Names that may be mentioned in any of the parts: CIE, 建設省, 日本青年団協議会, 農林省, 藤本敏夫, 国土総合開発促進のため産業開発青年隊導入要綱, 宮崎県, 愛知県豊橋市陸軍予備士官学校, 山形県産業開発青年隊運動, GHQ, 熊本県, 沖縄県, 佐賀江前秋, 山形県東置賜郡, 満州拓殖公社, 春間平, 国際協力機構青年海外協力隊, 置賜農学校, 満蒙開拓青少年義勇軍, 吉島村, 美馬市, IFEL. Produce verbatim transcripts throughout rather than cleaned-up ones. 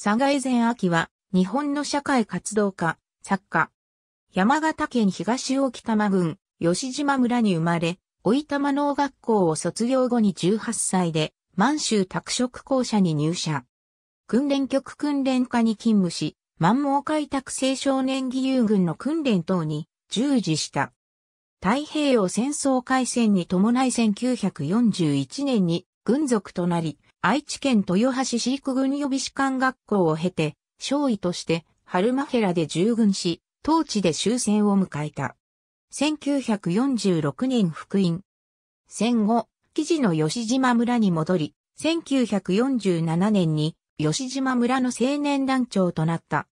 佐賀江前秋は、日本の社会活動家、作家。山形県東置賜郡、吉島村に生まれ、置賜農学校を卒業後にじゅうはっさいで、満州拓殖公社に入社。訓練局訓練課に勤務し、満蒙開拓青少年義勇軍の訓練等に従事した。太平洋戦争開戦に伴いせんきゅうひゃくよんじゅういちねんに軍属となり、愛知県豊橋市陸軍予備士官学校を経て、少尉として春間平で従軍し、当地で終戦を迎えた。せんきゅうひゃくよんじゅうろくねん復員。戦後、木地の吉島村に戻り、せんきゅうひゃくよんじゅうななねんに吉島村の青年団長となった。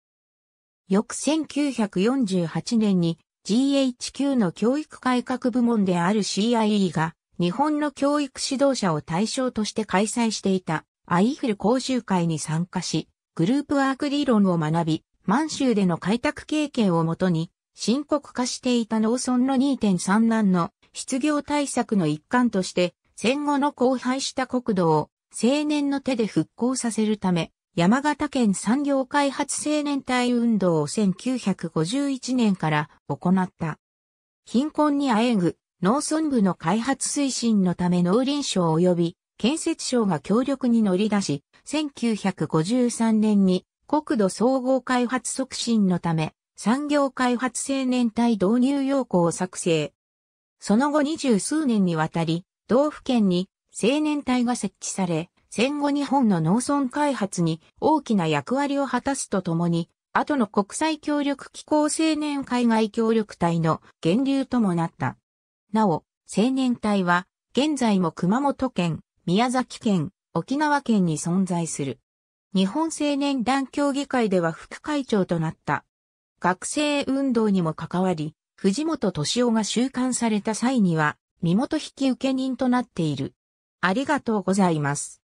翌せんきゅうひゃくよんじゅうはちねんに ジーエイチキュー の教育改革部門である シーアイイー が日本の教育指導者を対象として開催していた アイフェル 講習会に参加し、グループワーク理論を学び、満州での開拓経験をもとに、深刻化していた農村の にてんさん 難の失業対策の一環として、戦後の荒廃した国土を青年の手で復興させるため、山形県産業開発青年隊運動をせんきゅうひゃくごじゅういちねんから行った。貧困にあえぐ農村部の開発推進のため農林省及び建設省が協力に乗り出し、せんきゅうひゃくごじゅうさんねんに国土総合開発促進のため、産業開発青年隊導入要項を作成。その後二十数年にわたり、同府県に青年隊が設置され、戦後日本の農村開発に大きな役割を果たすとともに、後の国際協力機構青年海外協力隊の源流ともなった。なお、青年隊は現在も熊本県、宮崎県、沖縄県に存在する。日本青年団協議会では副会長となった。学生運動にも関わり、藤本敏夫が収監された際には、身元引受人となっている。ありがとうございます。